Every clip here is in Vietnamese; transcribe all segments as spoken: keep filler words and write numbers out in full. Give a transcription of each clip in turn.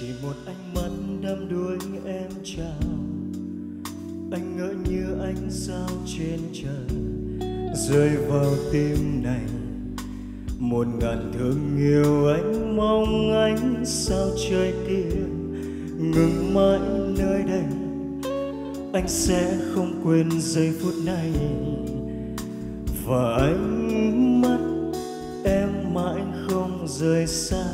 Chỉ một ánh mắt đắm đuối em trao, anh ngỡ như ánh sao trên trời rơi vào tim này. Một ngàn thương yêu anh mong ánh sao trời kia ngừng mãi nơi đây. Anh sẽ không quên giây phút này và ánh mắt em mãi không rời xa.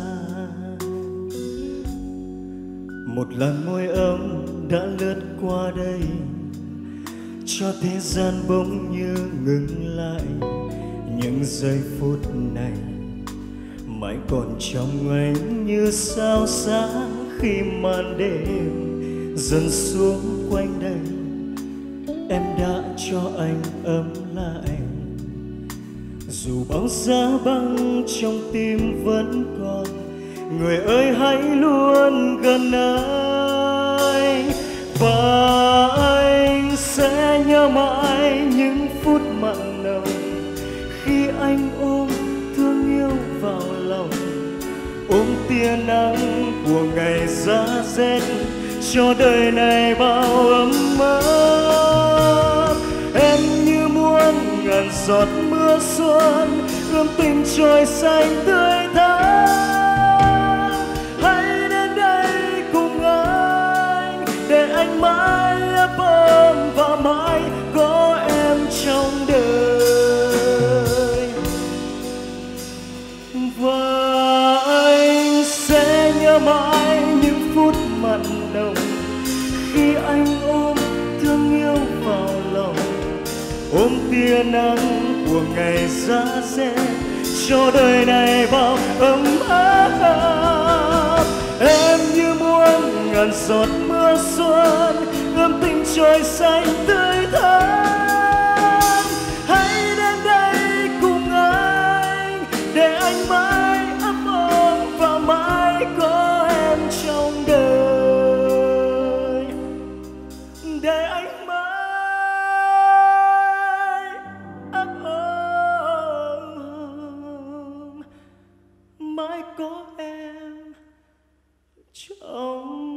Một làn môi ấm đã lướt qua đây cho thế gian bỗng như ngừng lại. Những giây phút này mãi còn trong anh như sao sáng khi màn đêm dần xuống quanh đây. Em đã cho anh ấm lại dù bão giá băng trong tim vẫn còn. Người ơi hãy luôn gần anh và anh sẽ nhớ mãi những phút mặn nồng khi anh ôm thương yêu vào lòng, ôm tia nắng của ngày giá rét cho đời này bao ấm áp. Em như muôn ngàn giọt mưa xuân ươm tình trời xanh tươi thắm. Hãy đến đây cùng anh để anh mãi ấp ôm và mãi có em trong đời. Và anh sẽ nhớ mãi những phút mặn nồng khi anh ôm thương yêu vào lòng, ôm tia nắng của ngày giá rét cho đời này bao ấm áp. Em như muôn ngàn giọt mưa xuân ươm tình trời xanh tươi thắm. Hãy đến đây cùng anh để anh mãi ấm ôm và mãi có em trong đời. Mãi có em trong